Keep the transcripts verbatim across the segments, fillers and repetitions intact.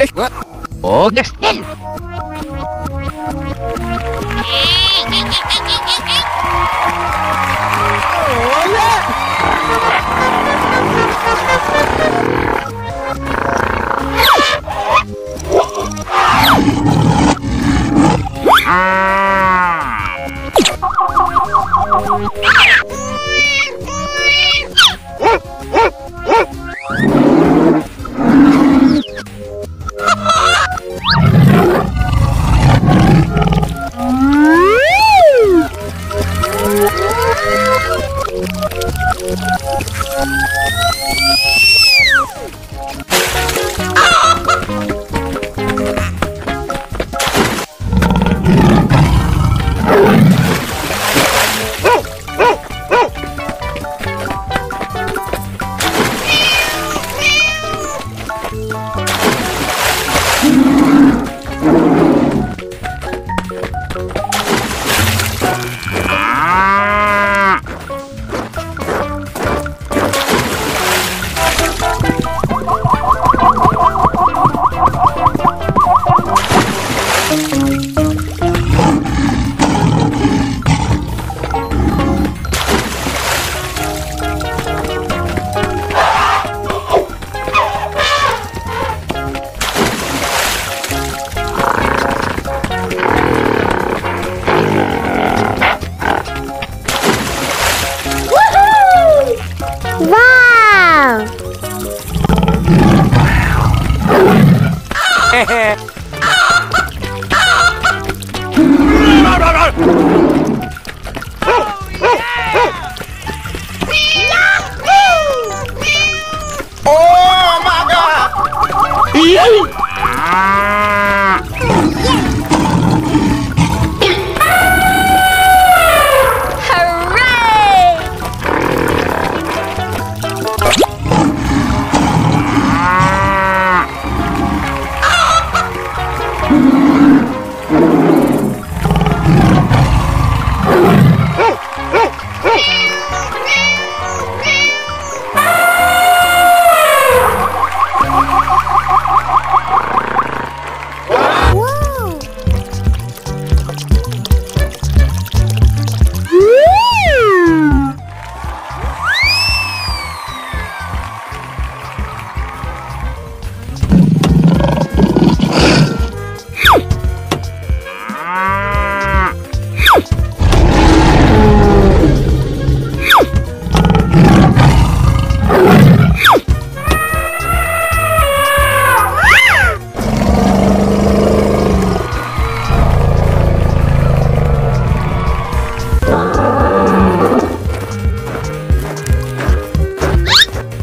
Hey, what? Oh, yes, still.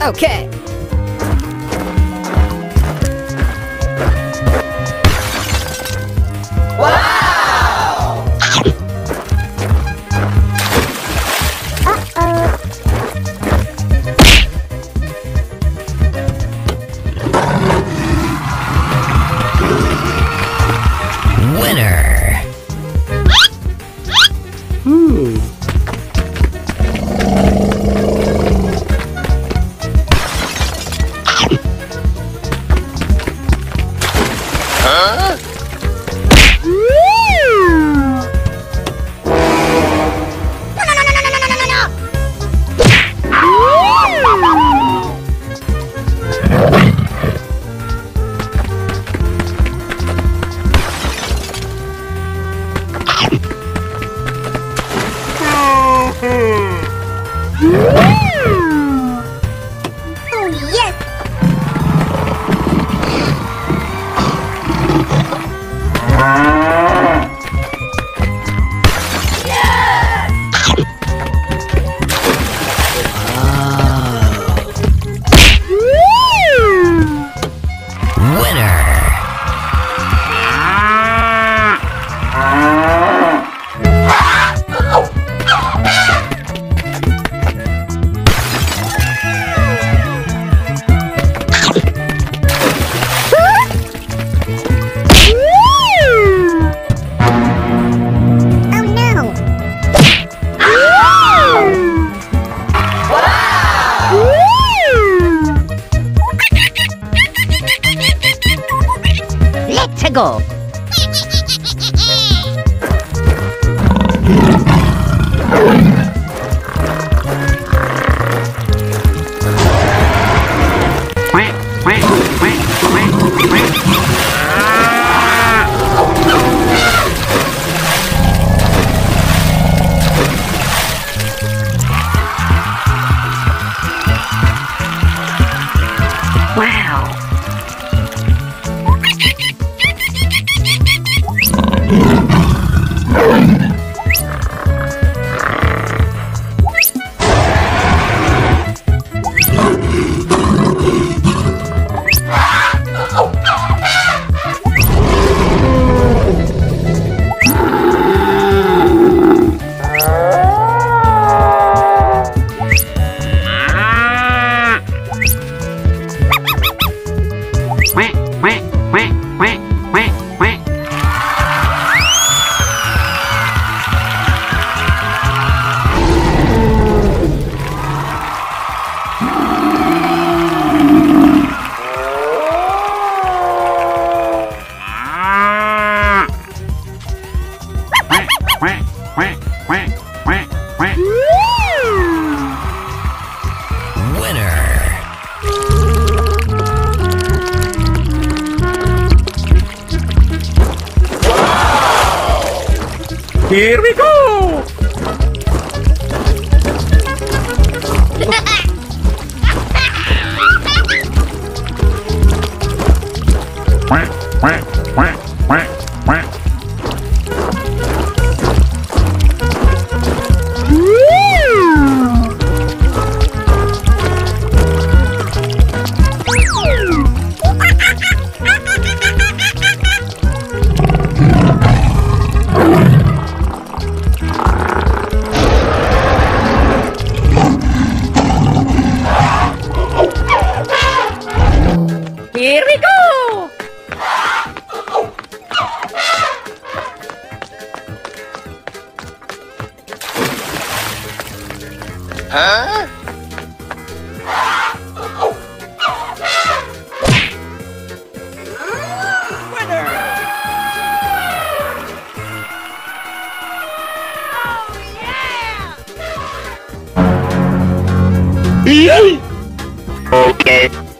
Okay. Oh, yes! peggle. Here we go! Quack, quack, quack, quack, quack. Huh? Winner! Oh, yeah! Yay! Okay.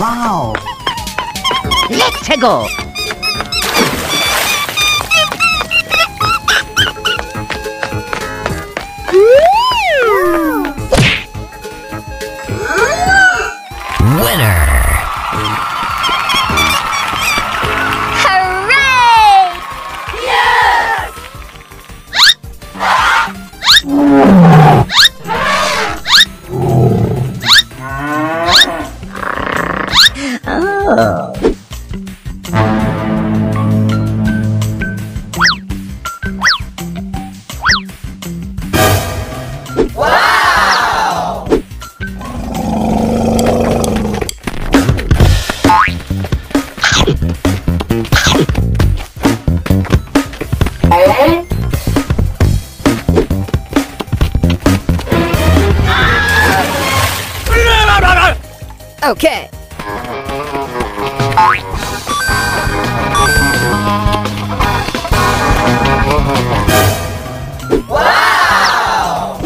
Wow! Let's go! Winner! Hooray! Yes! Oh. Okay. Wow!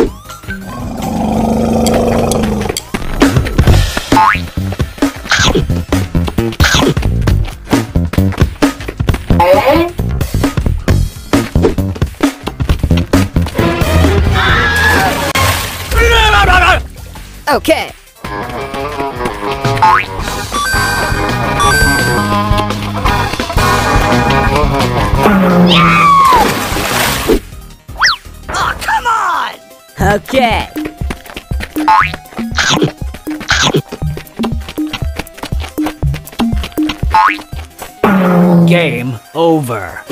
Okay. Oh, come on! Okay. Game over.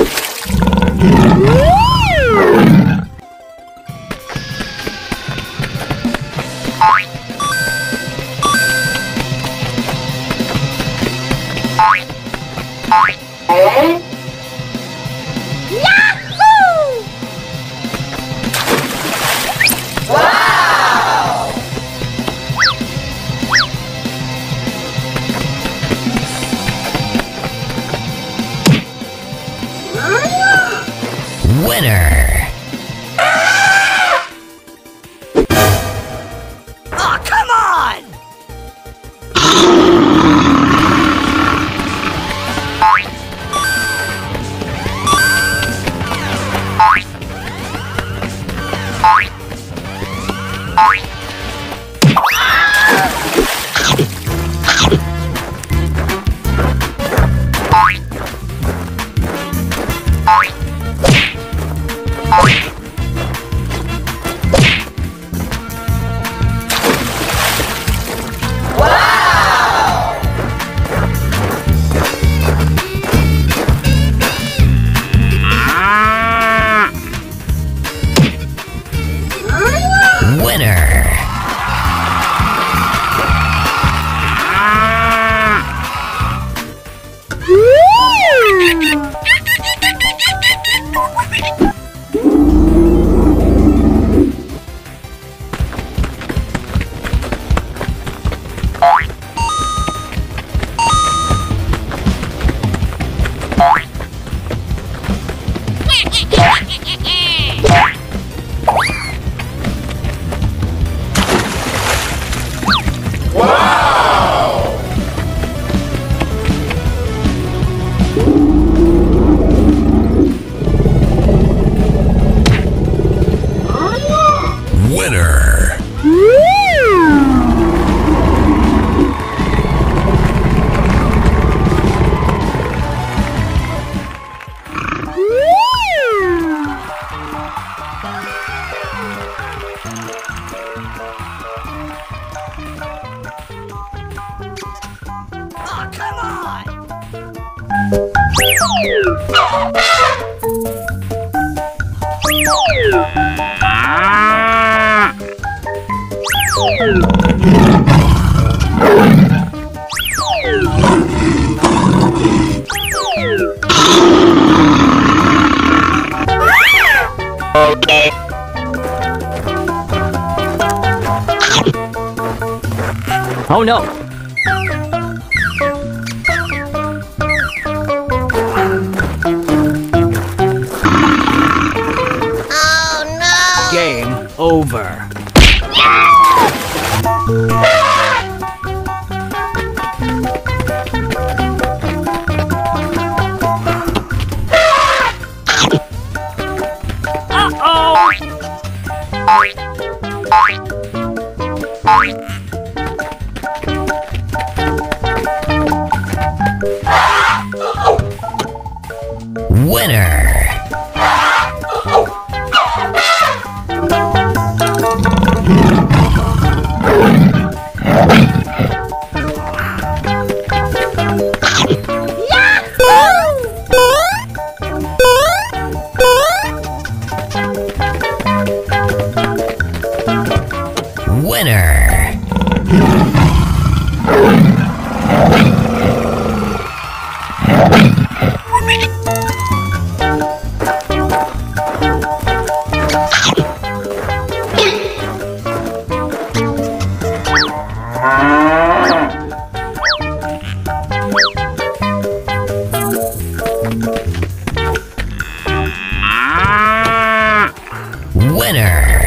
Oh no! Oh no! Game over. Uh-oh! winner.